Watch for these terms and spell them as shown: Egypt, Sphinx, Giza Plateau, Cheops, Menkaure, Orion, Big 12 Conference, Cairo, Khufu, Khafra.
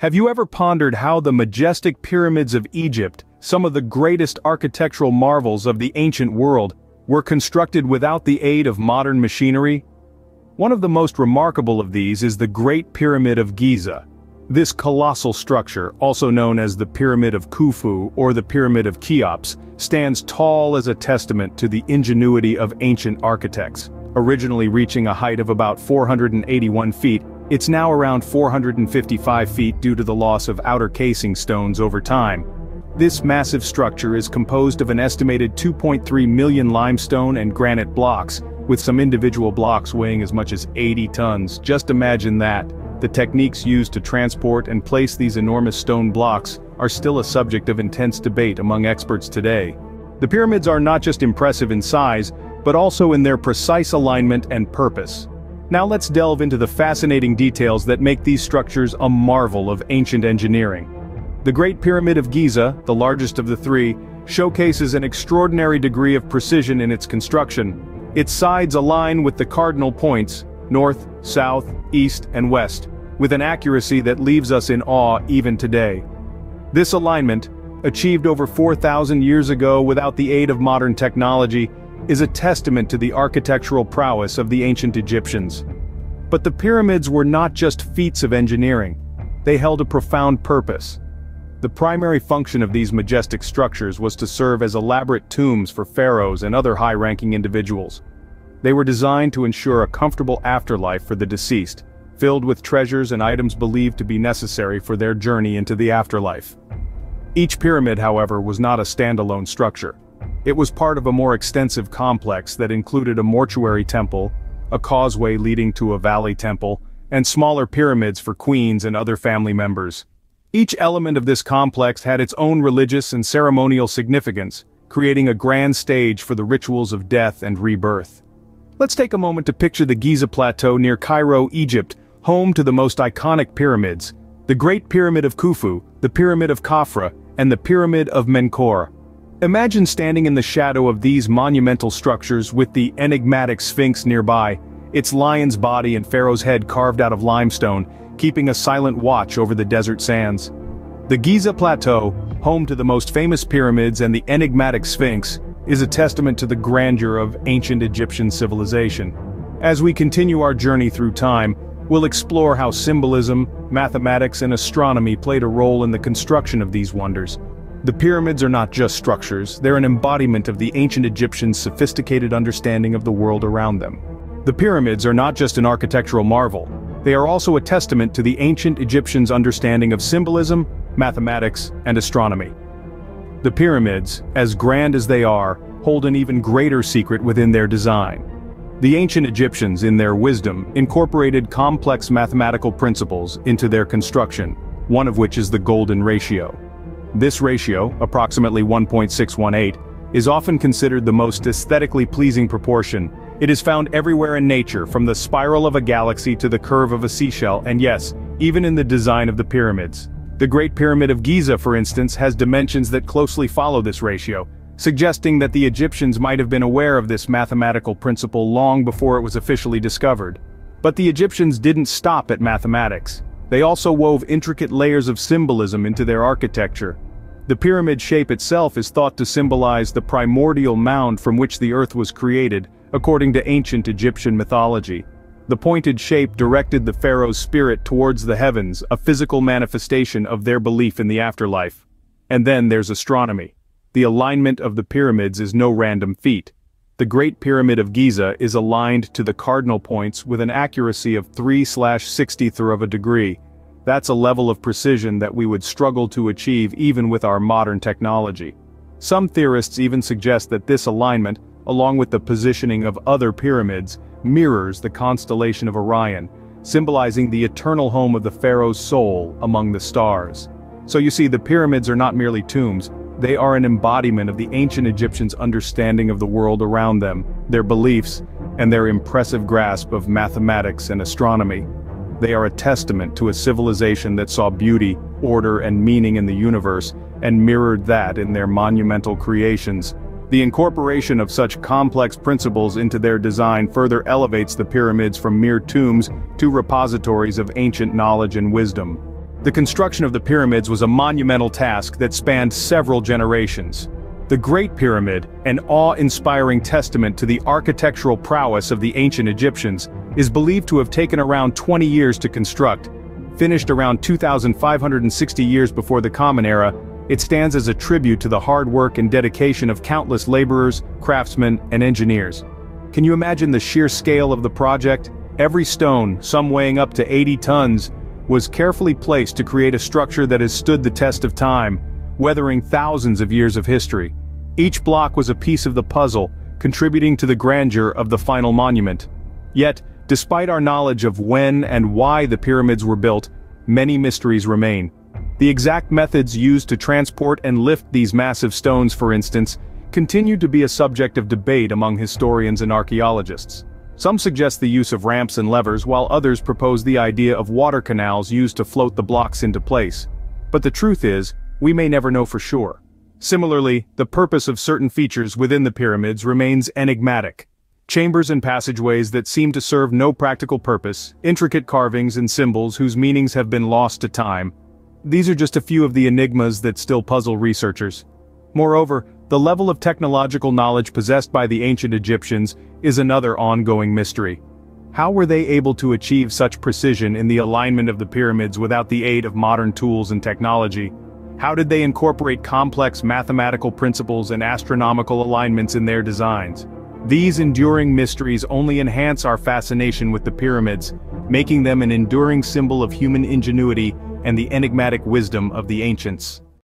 Have you ever pondered how the majestic pyramids of Egypt, some of the greatest architectural marvels of the ancient world, were constructed without the aid of modern machinery? One of the most remarkable of these is the Great Pyramid of Giza. This colossal structure, also known as the Pyramid of Khufu or the Pyramid of Cheops, stands tall as a testament to the ingenuity of ancient architects. Originally reaching a height of about 481 feet, it's now around 455 feet due to the loss of outer casing stones over time. This massive structure is composed of an estimated 2.3 million limestone and granite blocks, with some individual blocks weighing as much as 80 tons. Just imagine that. The techniques used to transport and place these enormous stone blocks are still a subject of intense debate among experts today. The pyramids are not just impressive in size, but also in their precise alignment and purpose. Now let's delve into the fascinating details that make these structures a marvel of ancient engineering. The Great Pyramid of Giza, the largest of the three, showcases an extraordinary degree of precision in its construction. Its sides align with the cardinal points, north, south, east, and west, with an accuracy that leaves us in awe even today. This alignment, achieved over 4,000 years ago without the aid of modern technology, is a testament to the architectural prowess of the ancient Egyptians. But the pyramids were not just feats of engineering. They held a profound purpose. The primary function of these majestic structures was to serve as elaborate tombs for pharaohs and other high-ranking individuals. They were designed to ensure a comfortable afterlife for the deceased, filled with treasures and items believed to be necessary for their journey into the afterlife. Each pyramid, however, was not a standalone structure. It was part of a more extensive complex that included a mortuary temple, a causeway leading to a valley temple, and smaller pyramids for queens and other family members. Each element of this complex had its own religious and ceremonial significance, creating a grand stage for the rituals of death and rebirth. Let's take a moment to picture the Giza Plateau near Cairo, Egypt, home to the most iconic pyramids, the Great Pyramid of Khufu, the Pyramid of Khafra, and the Pyramid of Menkaure. Imagine standing in the shadow of these monumental structures with the enigmatic Sphinx nearby, its lion's body and pharaoh's head carved out of limestone, keeping a silent watch over the desert sands. The Giza Plateau, home to the most famous pyramids and the enigmatic Sphinx, is a testament to the grandeur of ancient Egyptian civilization. As we continue our journey through time, we'll explore how symbolism, mathematics, and astronomy played a role in the construction of these wonders. The pyramids are not just structures, they're an embodiment of the ancient Egyptians' sophisticated understanding of the world around them. The pyramids are not just an architectural marvel, they are also a testament to the ancient Egyptians' understanding of symbolism, mathematics, and astronomy. The pyramids, as grand as they are, hold an even greater secret within their design. The ancient Egyptians, in their wisdom, incorporated complex mathematical principles into their construction, one of which is the golden ratio. This ratio, approximately 1.618, is often considered the most aesthetically pleasing proportion. It is found everywhere in nature, from the spiral of a galaxy to the curve of a seashell, and yes, even in the design of the pyramids. The Great Pyramid of Giza, for instance, has dimensions that closely follow this ratio, suggesting that the Egyptians might have been aware of this mathematical principle long before it was officially discovered. But the Egyptians didn't stop at mathematics. They also wove intricate layers of symbolism into their architecture. The pyramid shape itself is thought to symbolize the primordial mound from which the earth was created, according to ancient Egyptian mythology. The pointed shape directed the pharaoh's spirit towards the heavens, a physical manifestation of their belief in the afterlife. And then there's astronomy. The alignment of the pyramids is no random feat. The Great Pyramid of Giza is aligned to the cardinal points with an accuracy of 3/60th of a degree. That's a level of precision that we would struggle to achieve even with our modern technology. Some theorists even suggest that this alignment, along with the positioning of other pyramids, mirrors the constellation of Orion, symbolizing the eternal home of the pharaoh's soul among the stars. So you see, the pyramids are not merely tombs, they are an embodiment of the ancient Egyptians' understanding of the world around them, their beliefs, and their impressive grasp of mathematics and astronomy. They are a testament to a civilization that saw beauty, order, and meaning in the universe, and mirrored that in their monumental creations. The incorporation of such complex principles into their design further elevates the pyramids from mere tombs to repositories of ancient knowledge and wisdom. The construction of the pyramids was a monumental task that spanned several generations. The Great Pyramid, an awe-inspiring testament to the architectural prowess of the ancient Egyptians, is believed to have taken around 20 years to construct. Finished around 2,560 years before the Common Era, it stands as a tribute to the hard work and dedication of countless laborers, craftsmen, and engineers. Can you imagine the sheer scale of the project? Every stone, some weighing up to 80 tons, was carefully placed to create a structure that has stood the test of time, weathering thousands of years of history. Each block was a piece of the puzzle, contributing to the grandeur of the final monument. Yet, despite our knowledge of when and why the pyramids were built, many mysteries remain. The exact methods used to transport and lift these massive stones, for instance, continue to be a subject of debate among historians and archaeologists. Some suggest the use of ramps and levers, while others propose the idea of water canals used to float the blocks into place. But the truth is, we may never know for sure. Similarly, the purpose of certain features within the pyramids remains enigmatic. Chambers and passageways that seem to serve no practical purpose, intricate carvings and symbols whose meanings have been lost to time. These are just a few of the enigmas that still puzzle researchers. Moreover, the level of technological knowledge possessed by the ancient Egyptians is another ongoing mystery. How were they able to achieve such precision in the alignment of the pyramids without the aid of modern tools and technology? How did they incorporate complex mathematical principles and astronomical alignments in their designs? These enduring mysteries only enhance our fascination with the pyramids, making them an enduring symbol of human ingenuity and the enigmatic wisdom of the ancients.